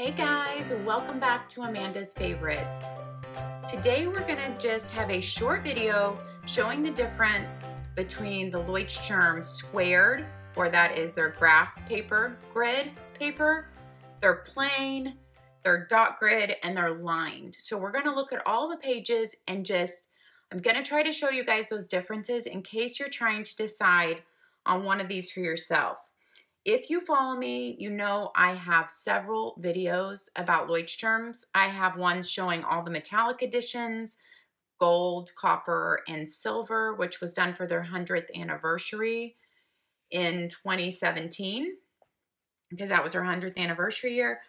Hey guys, welcome back to Amanda's Favorites. Today we're gonna just have a short video showing the difference between the Leuchtturm squared, or that is their graph paper, grid paper, their plane, their dot grid, and their lined. So we're gonna look at all the pages and I'm gonna try to show you guys those differences in case you're trying to decide on one of these for yourself. If you follow me, you know I have several videos about Leuchtturms. I have one showing all the metallic editions, gold, copper, and silver, which was done for their 100th anniversary in 2017, because that was their 100th anniversary year.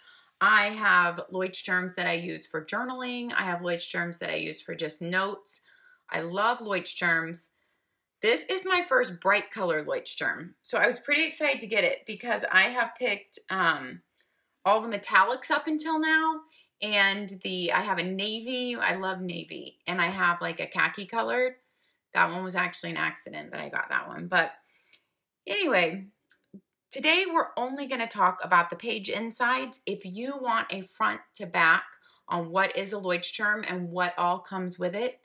I have Leuchtturms that I use for journaling. I have Leuchtturms that I use for just notes. I love Leuchtturms. This is my first bright color Leuchtturm. So I was pretty excited to get it because I have picked all the metallics up until now. And I have a navy, I love navy. And I have like a khaki colored. That one was actually an accident that I got that one. But anyway, today we're only gonna talk about the page insides. If you want a front to back on what is a Leuchtturm and what all comes with it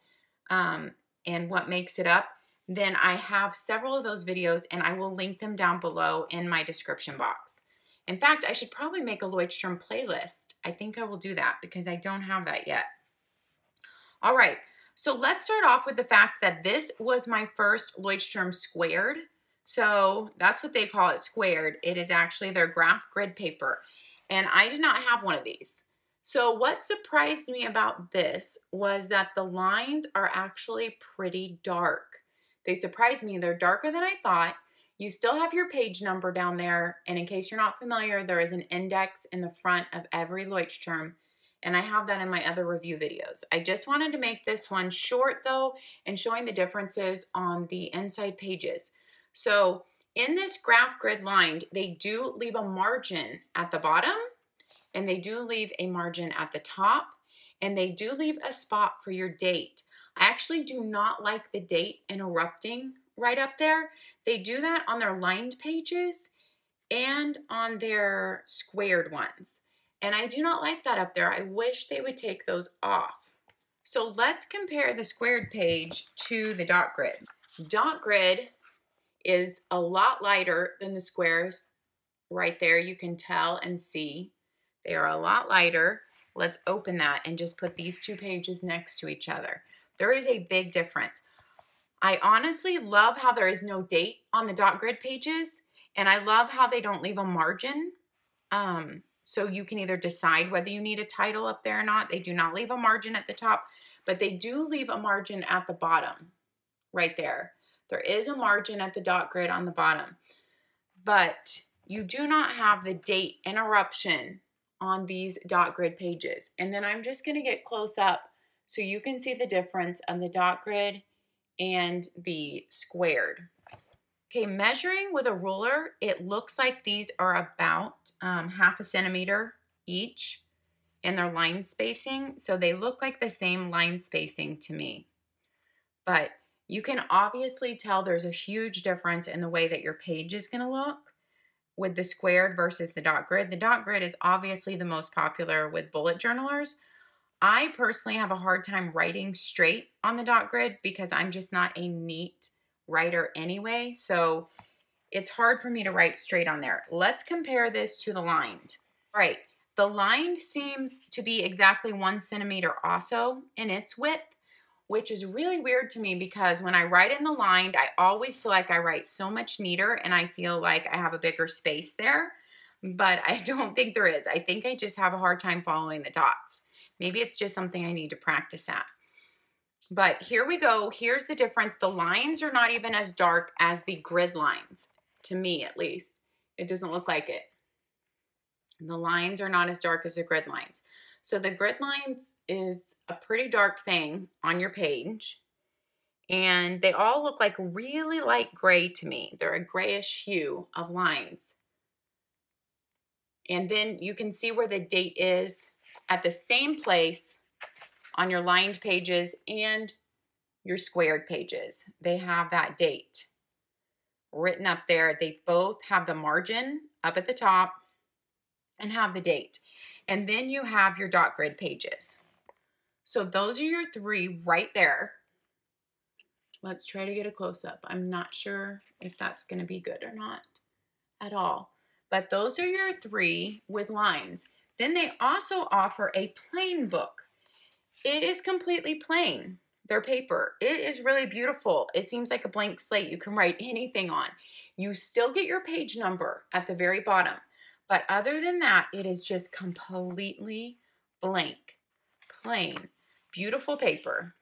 and what makes it up, then I have several of those videos and I will link them down below in my description box. In fact, I should probably make a Leuchtturm playlist. I think I will do that because I don't have that yet. All right, so let's start off with the fact that this was my first Leuchtturm squared. So that's what they call it, squared. It is actually their graph grid paper. And I did not have one of these. So what surprised me about this was that the lines are actually pretty dark. They surprised me. They're darker than I thought. You still have your page number down there. And in case you're not familiar, there is an index in the front of every Leuchtturm. And I have that in my other review videos. I just wanted to make this one short though, and showing the differences on the inside pages. So in this graph grid lined, they do leave a margin at the bottom, and they do leave a margin at the top, and they do leave a spot for your date. I actually do not like the date interrupting right up there. They do that on their lined pages and on their squared ones. And I do not like that up there. I wish they would take those off. So let's compare the squared page to the dot grid. Dot grid is a lot lighter than the squares. Right there, you can tell and see they are a lot lighter. Let's open that and just put these two pages next to each other. There is a big difference. I honestly love how there is no date on the dot grid pages, and I love how they don't leave a margin. So you can either decide whether you need a title up there or not. They do not leave a margin at the top, but they do leave a margin at the bottom, right there. There is a margin at the dot grid on the bottom, but you do not have the date interruption on these dot grid pages. And then I'm just gonna get close up so you can see the difference of the dot grid and the squared. Okay, measuring with a ruler, it looks like these are about half a centimeter each in their line spacing. So they look like the same line spacing to me. But you can obviously tell there's a huge difference in the way that your page is gonna look with the squared versus the dot grid. The dot grid is obviously the most popular with bullet journalers. I personally have a hard time writing straight on the dot grid because I'm just not a neat writer anyway. So it's hard for me to write straight on there. Let's compare this to the lined. All right, the lined seems to be exactly 1 centimeter also in its width, which is really weird to me because when I write in the lined, I always feel like I write so much neater and I feel like I have a bigger space there, but I don't think there is. I think I just have a hard time following the dots. Maybe it's just something I need to practice at. But here we go. Here's the difference. The lines are not even as dark as the grid lines, to me at least. It doesn't look like it. The lines are not as dark as the grid lines. So the grid lines is a pretty dark thing on your page. And they all look like really light gray to me. They're a grayish hue of lines. And then you can see where the date is at the same place on your lined pages and your squared pages. They have that date written up there. They both have the margin up at the top and have the date. And then you have your dot grid pages. So those are your three right there. Let's try to get a close-up. I'm not sure if that's going to be good or not at all. But those are your three with lines. Then they also offer a plain book. It is completely plain, their paper. It is really beautiful. It seems like a blank slate. You can write anything on. You still get your page number at the very bottom. But other than that, it is just completely blank, plain, beautiful paper,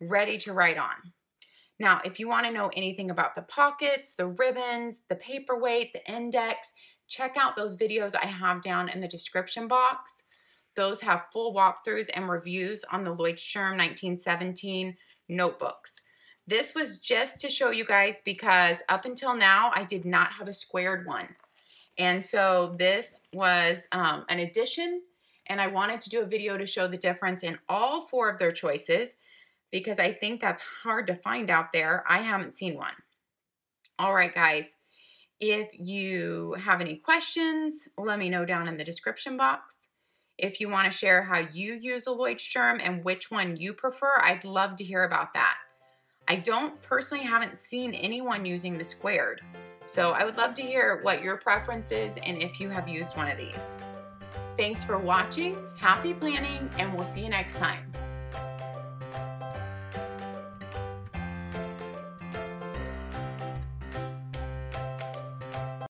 ready to write on. Now, if you want to know anything about the pockets, the ribbons, the paperweight, the index, check out those videos I have down in the description box. Those have full walkthroughs and reviews on the Leuchtturm 1917 notebooks. This was just to show you guys because up until now, I did not have a squared one. And so this was an addition, and I wanted to do a video to show the difference in all four of their choices, because I think that's hard to find out there. I haven't seen one. All right, guys, if you have any questions, let me know down in the description box. If you want to share how you use a Leuchtturm and which one you prefer, I'd love to hear about that. I personally haven't seen anyone using the squared, so I would love to hear what your preference is and if you have used one of these. Thanks for watching, happy planning, and we'll see you next time.